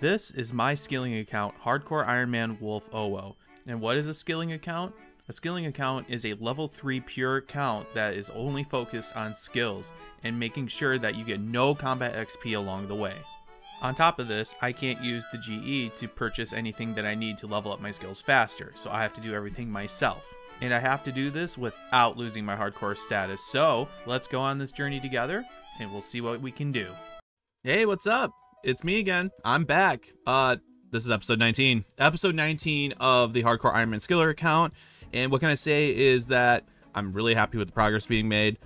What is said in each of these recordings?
This is my skilling account, Hardcore Ironman Wolf Owo. And what is a skilling account? A skilling account is a level 3 pure account that is only focused on skills and making sure that you get no combat XP along the way. On top of this, I can't use the GE to purchase anything that I need to level up my skills faster, so I have to do everything myself. And I have to do this without losing my hardcore status, so let's go on this journey together and we'll see what we can do. Hey, what's up? It's me again. I'm back. This is episode 19. Episode 19 of the Hardcore Ironman Skiller account. And what can I say is that I'm really happy with the progress being made.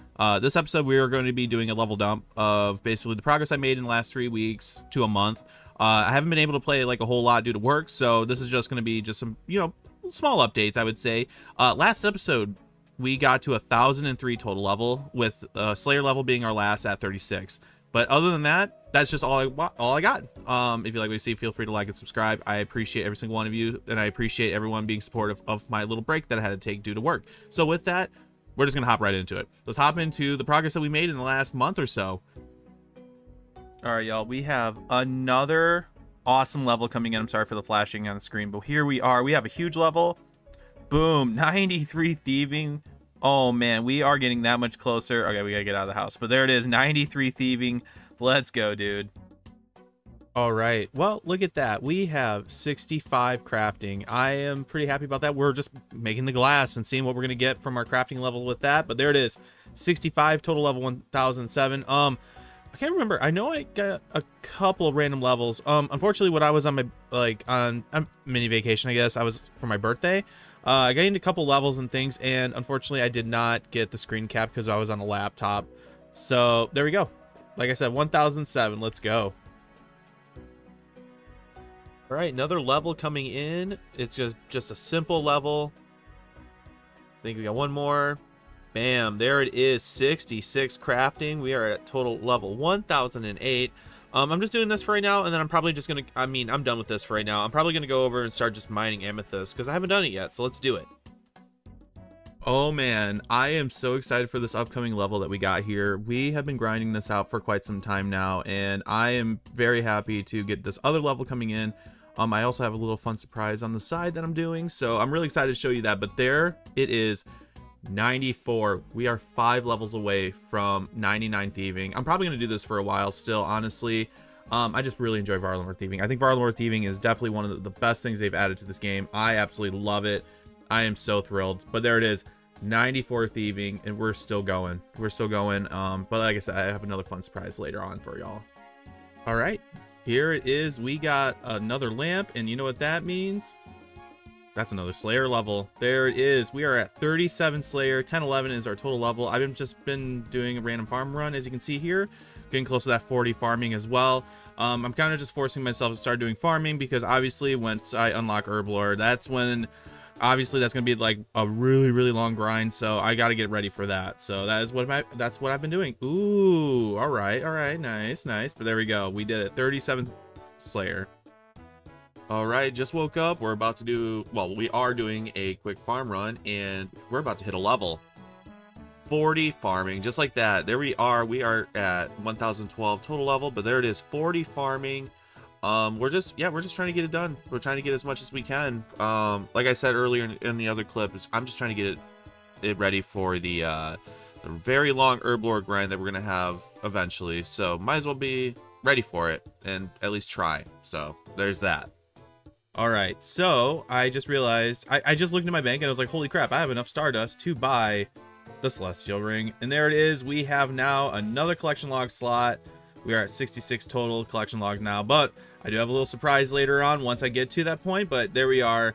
This episode, we are going to be doing a level dump of basically the progress I made in the last 3 weeks to a month. I haven't been able to play like a whole lot due to work, so this is just going to be just some, you know, small updates, I would say. Last episode, we got to 1,003 total level, with Slayer level being our last at 36. But other than that, that's just all I got. If you like what you see, feel free to like and subscribe. I appreciate every single one of you, and I appreciate everyone being supportive of my little break that I had to take due to work. So with that, we're just going to hop right into it. Let's hop into the progress that we made in the last month or so. All right, y'all, we have another awesome level coming in. I'm sorry for the flashing on the screen, but here we are. We have a huge level. Boom, 93 thieving. Oh, man, we are getting that much closer. Okay, we got to get out of the house. But there it is, 93 thieving. Let's go, dude. All right, well, look at that. We have 65 crafting. I am pretty happy about that. We're just making the glass and seeing what we're going to get from our crafting level with that. But there it is, 65 total level, 1007. I can't remember. I know I got a couple of random levels. Unfortunately, when I was on my on mini vacation, I guess I was for my birthday, I got into a couple levels and things, and unfortunately I did not get the screen cap because I was on a laptop. So there we go. Like I said, 1007. Let's go. All right, another level coming in. It's just a simple level. I think we got one more. Bam, there it is, 66 crafting. We are at total level 1008. I'm just doing this for right now, and then I'm probably just gonna, I'm done with this for right now. I'm probably gonna go over and start just mining amethyst because I haven't done it yet, so let's do it. Oh man, I am so excited for this upcoming level that we got here. We have been grinding this out for quite some time now, and I am very happy to get this other level coming in. I also have a little fun surprise on the side that I'm doing, so I'm really excited to show you that. But there it is, 94. We are 5 levels away from 99 thieving. I'm probably going to do this for a while still, honestly. I just really enjoy Varlamore thieving. I think Varlamore thieving is definitely one of the best things they've added to this game. I absolutely love it. I am so thrilled. But there it is, 94 thieving, and we're still going. We're still going. But like I said, I have another fun surprise later on for y'all. All right. Here it is. We got another lamp, and you know what that means? That's another Slayer level. There it is. We are at 37 Slayer. 1011 is our total level. I've just been doing a random farm run, as you can see here. Getting close to that 40 farming as well. I'm kind of just forcing myself to start doing farming because obviously once I unlock Herblore, that's when obviously that's going to be like a really, really long grind. So I got to get ready for that. So that is what that's what I've been doing. Ooh, all right. All right. Nice, nice. But there we go. We did it. 37 Slayer. All right, just woke up. We're about to do, well, we are doing a quick farm run, and we're about to hit a level. 40 farming, just like that. There we are. We are at 1012 total level, but there it is, 40 farming. We're just trying to get it done. We're trying to get as much as we can. Like I said earlier in the other clip, I'm just trying to get it ready for the very long Herblore grind that we're gonna have eventually. So might as well be ready for it and at least try. So there's that. All right, so I just realized, I just looked at my bank and I was like, holy crap, I have enough Stardust to buy the Celestial Ring. And there it is. We have now another collection log slot. We are at 66 total collection logs now, but I do have a little surprise later on once I get to that point, but there we are.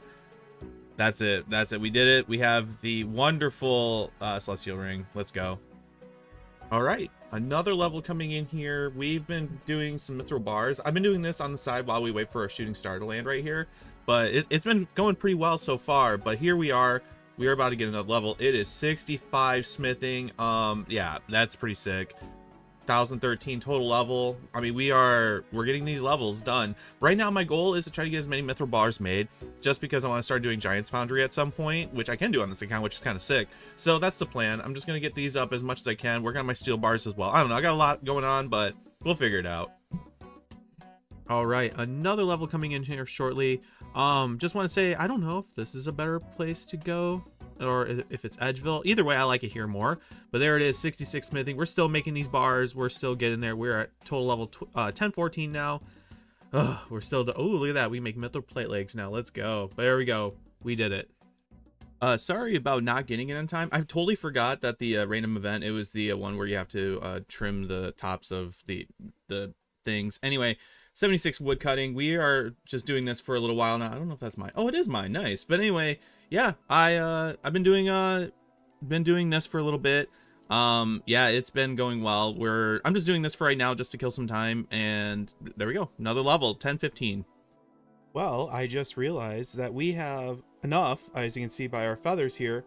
That's it. That's it. We did it. We have the wonderful Celestial Ring. Let's go. All right, another level coming in here. We've been doing some mithril bars. I've been doing this on the side while we wait for our shooting star to land right here, but it's been going pretty well so far. But here we are. We are about to get another level. It is 65 smithing. Yeah, that's pretty sick. 1013 total level. I mean, we're getting these levels done. Right now, my goal is to try to get as many mithril bars made, just because I want to start doing giants foundry at some point, which I can do on this account, which is kind of sick. So that's the plan. I'm just gonna get these up as much as I can. Working on my steel bars as well. I don't know. I got a lot going on, but we'll figure it out. All right, another level coming in here shortly. Just want to say, I don't know if this is a better place to go or if it's Edgeville. Either way, I like it here more. But there it is, 66 smithing. We're still making these bars. We're still getting there. We're at total level 1014 now. Ugh, we're still... Oh, look at that. We make mithril plate legs now. Let's go. There we go. We did it. Sorry about not getting it on time. I totally forgot that the random event, it was the one where you have to trim the tops of the things. Anyway, 76 wood cutting. We are just doing this for a little while now. I don't know if that's mine. Oh, it is mine. Nice. But anyway, yeah, I've been doing this for a little bit. Yeah, it's been going well. I'm just doing this for right now just to kill some time, and there we go. Another level, 1015. Well, I just realized that we have enough, as you can see by our feathers here,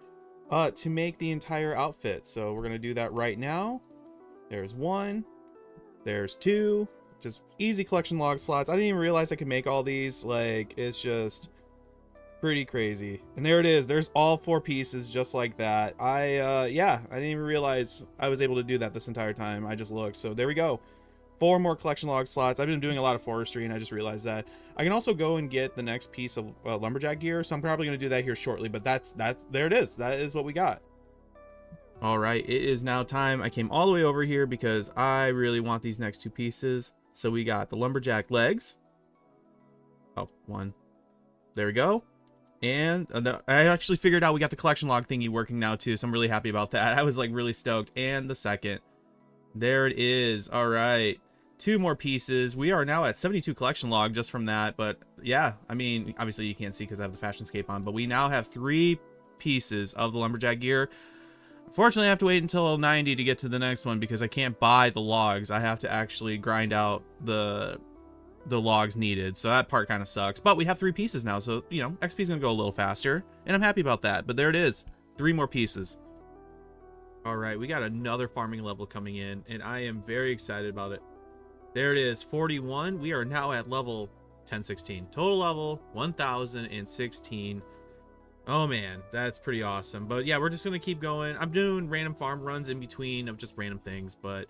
to make the entire outfit. So we're gonna do that right now. There's one, there's two, just easy collection log slots. I didn't even realize I could make all these. Like, it's just pretty crazy. And there it is, there's all four pieces just like that. Yeah, I didn't even realize I was able to do that this entire time. I just looked. So there we go, four more collection log slots. I've been doing a lot of forestry, and I just realized that I can also go and get the next piece of lumberjack gear, so I'm probably going to do that here shortly. But there it is, that is what we got. All right, it is now time. I came all the way over here because I really want these next two pieces. So we got the lumberjack legs. Oh, one, there we go. And I actually figured out we got the collection log thingy working now too, so I'm really happy about that. I was like really stoked. And the second, there it is. All right, two more pieces. We are now at 72 collection log just from that. But yeah, I mean, obviously you can't see because I have the fashion scape on, but we now have 3 pieces of the lumberjack gear. Unfortunately, I have to wait until 90 to get to the next one because I can't buy the logs. I have to actually grind out the logs needed, so that part kind of sucks. But we have 3 pieces now, so you know, XP is gonna go a little faster, and I'm happy about that. But there it is, 3 more pieces. All right, we got another farming level coming in, and I am very excited about it. There it is, 41. We are now at level 1016, total level 1016. Oh man, that's pretty awesome. But yeah, we're just gonna keep going. I'm doing random farm runs in between of just random things, but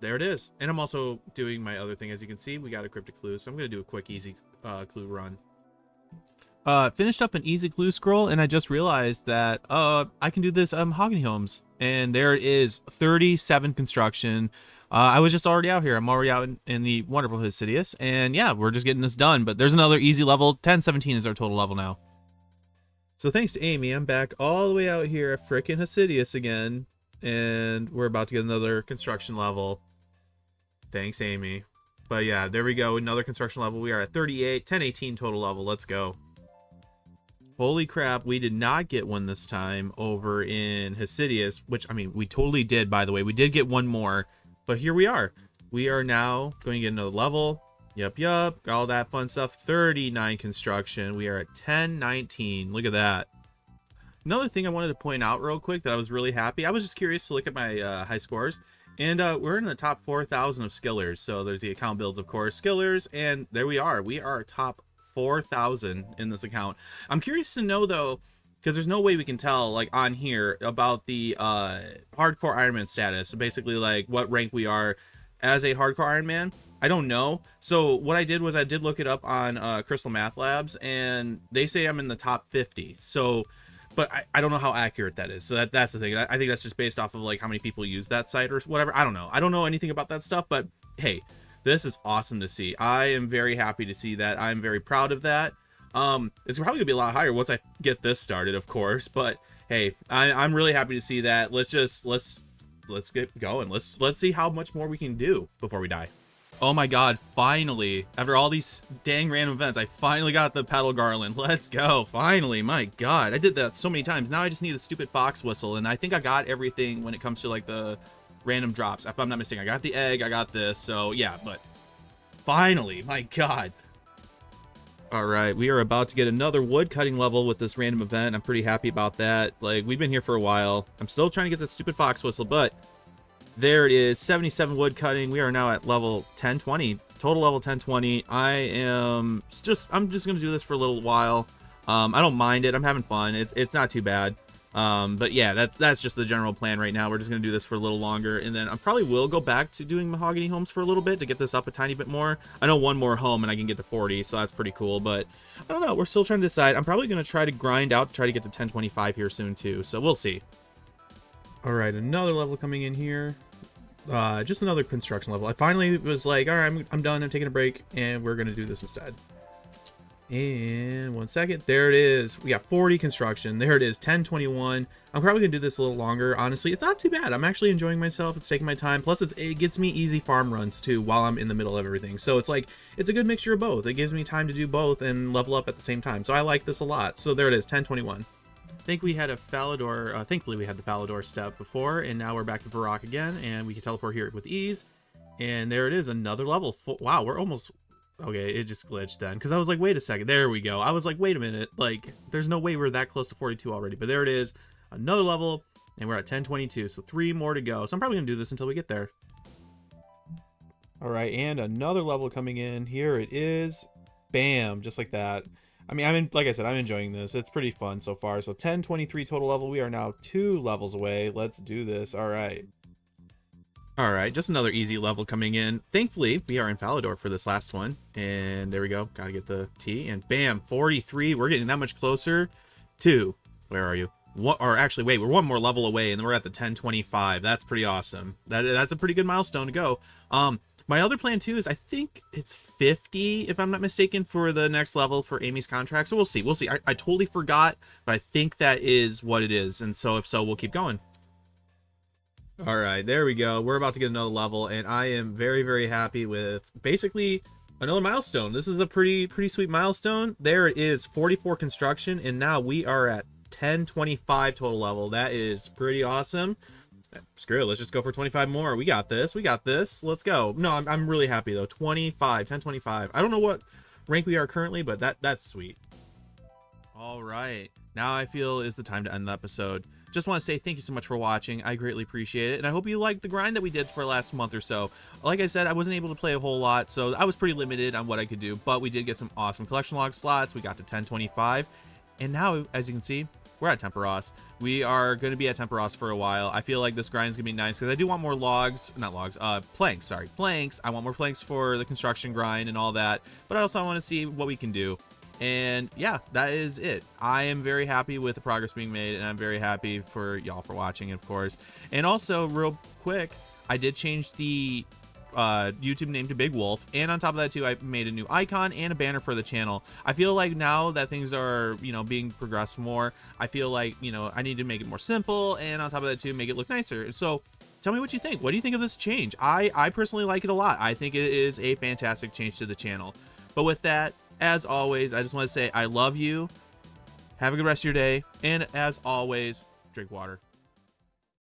there it is. And I'm also doing my other thing. As you can see, we got a cryptic clue, so I'm gonna do a quick easy clue run. Finished up an easy clue scroll, and I just realized that I can do this mahogany homes, and there it is, 37 construction. I was just already out here. I'm already out in the wonderful Hosidius, and yeah, we're just getting this done. But there's another easy level. 1017 is our total level now. So thanks to Amy, I'm back all the way out here at frickin' Hosidius again, and we're about to get another construction level. Thanks, Amy. But yeah, there we go, another construction level. We are at 38, 1018 total level. Let's go. Holy crap, we did not get one this time over in Hosidius, which, I mean, we totally did, by the way. We did get one more, but here we are. We are now going to get another level. Yup, all that fun stuff. 39 construction. We are at 1019. Look at that. Another thing I wanted to point out real quick that I was really happy. I was just curious to look at my high scores, and we're in the top 4,000 of skillers. So there's the account builds, of course, skillers, and there we are. We are top 4,000 in this account. I'm curious to know though, because there's no way we can tell like on here about the hardcore Ironman status. So basically, like what rank we are as a hardcore Ironman. I don't know. So what I did was I did look it up on Crystal Math Labs, and they say I'm in the top 50. So. But I don't know how accurate that is. So that's the thing. I think that's just based off of like how many people use that site or whatever. I don't know. I don't know anything about that stuff, but hey, this is awesome to see. I am very happy to see that. I'm very proud of that. It's probably gonna be a lot higher once I get this started, of course, but hey, I'm really happy to see that. Let's get going. Let's see how much more we can do before we die. Oh my God, finally, after all these dang random events, I finally got the paddle garland. Let's go, finally, my God. I did that so many times. Now I just need the stupid fox whistle, and I think I got everything when it comes to like the random drops. If I'm not mistaken, I got the egg, I got this, so yeah, but finally, my God. All right, we are about to get another wood cutting level with this random event. I'm pretty happy about that. Like, we've been here for a while. I'm still trying to get the stupid fox whistle, but there it is, 77 wood cutting. We are now at level 1020, total level 1020. I'm just gonna do this for a little while. I don't mind it. I'm having fun. It's not too bad. But yeah, that's just the general plan right now. We're just going to do this for a little longer, and then I probably will go back to doing mahogany homes for a little bit to get this up a tiny bit more. I know one more home and I can get to 40, so that's pretty cool, but I don't know. We're still trying to decide. I'm probably going to try to grind out, try to get to 1025 here soon too, so we'll see. All right, another level coming in here. Just another construction level. I finally was like, all right, I'm done. I'm taking a break, and we're going to do this instead. And 1 second, there it is. We got 40 construction. There it is, 1021. I'm probably going to do this a little longer. Honestly, it's not too bad. I'm actually enjoying myself. It's taking my time. Plus, it gets me easy farm runs, too, while I'm in the middle of everything. So it's like, it's a good mixture of both. It gives me time to do both and level up at the same time. So I like this a lot. So there it is, 1021. I think we had a Falador, thankfully we had the Falador step before, and now we're back to Varrock again, and we can teleport here with ease. And there it is, another level. Wow, we're almost... Okay, it just glitched then, because I was like, wait a second, there we go. I was like, wait a minute, like, there's no way we're that close to 42 already, but there it is, another level, and we're at 1022, so 3 more to go, so I'm probably going to do this until we get there. All right, and another level coming in, here it is, bam, just like that. I mean, like I said, I'm enjoying this, it's pretty fun so far, so 1023 total level, we are now 2 levels away, let's do this, all right. Alright, just another easy level coming in. Thankfully, we are in Falador for this last one. And there we go. Gotta get the T. And bam, 43. We're getting that much closer to... Where are you? What, or actually, wait, we're one more level away, and then we're at the 1025. That's pretty awesome. That's a pretty good milestone to go. My other plan, too, is I think it's 50, if I'm not mistaken, for the next level for Amy's contract. So we'll see. We'll see. I totally forgot, but I think that is what it is. And so, if so, we'll keep going. All right, there we go. We're about to get another level, and I am very, very happy with basically another milestone. This is a pretty sweet milestone. There it is, 44 construction, and now we are at 1025 total level. That is pretty awesome. Screw it, let's just go for 25 more. We got this. We got this. Let's go. No, I'm really happy though. 1025. I don't know what rank we are currently, but that's sweet. All right, now I feel is the time to end the episode. Just want to say thank you so much for watching. I greatly appreciate it, and I hope you liked the grind that we did for the last month or so. Like I said, I wasn't able to play a whole lot, so I was pretty limited on what I could do, but we did get some awesome collection log slots. We got to 1025, and now, as you can see, we're at Temporos. We are going to be at Temporos for a while. I feel like this grind is going to be nice because I do want more logs, not logs, planks, sorry, planks. I want more planks for the construction grind and all that, but I also want to see what we can do. And yeah, that is it. I am very happy with the progress being made, and I'm very happy for y'all for watching, of course. And also, real quick, I did change the YouTube name to Big Wolf, and on top of that too, I made a new icon and a banner for the channel. I feel like now that things are, you know, being progressed more, I feel like, you know, I need to make it more simple, and on top of that too, make it look nicer. So tell me what you think. What do you think of this change? I personally like it a lot. I think it is a fantastic change to the channel. But with that, as always, I just want to say I love you, have a good rest of your day, and as always, drink water.